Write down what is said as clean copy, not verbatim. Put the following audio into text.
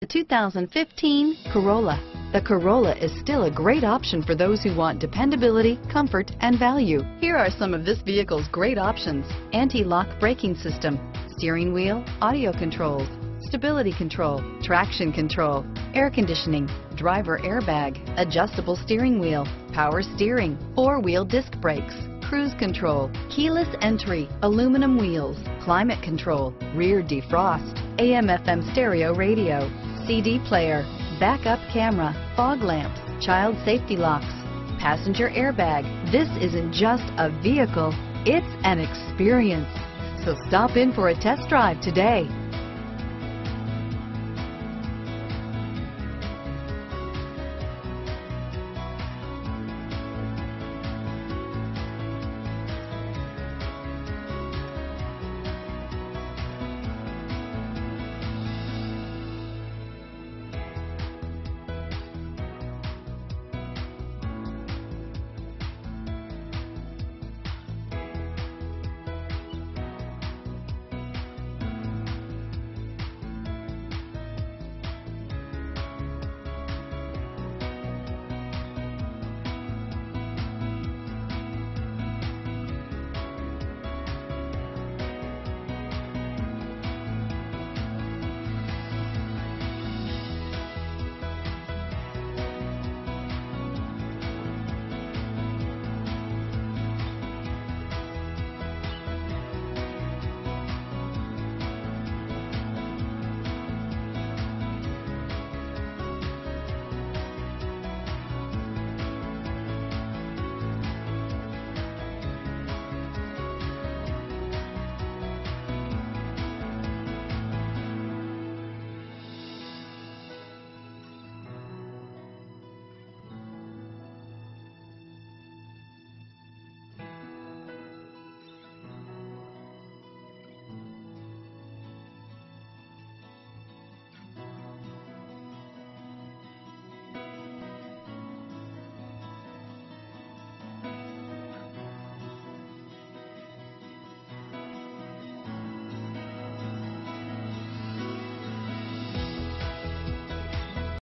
The 2015 Corolla. The Corolla is still a great option for those who want dependability, comfort, and value. Here are some of this vehicle's great options: anti-lock braking system, steering wheel audio controls, stability control, traction control, air conditioning, driver airbag, adjustable steering wheel, power steering, four-wheel disc brakes, cruise control, keyless entry, aluminum wheels, climate control, rear defrost, AM/FM stereo radio, CD player, backup camera, fog lamps, child safety locks, passenger airbag. This isn't just a vehicle, it's an experience. So stop in for a test drive today.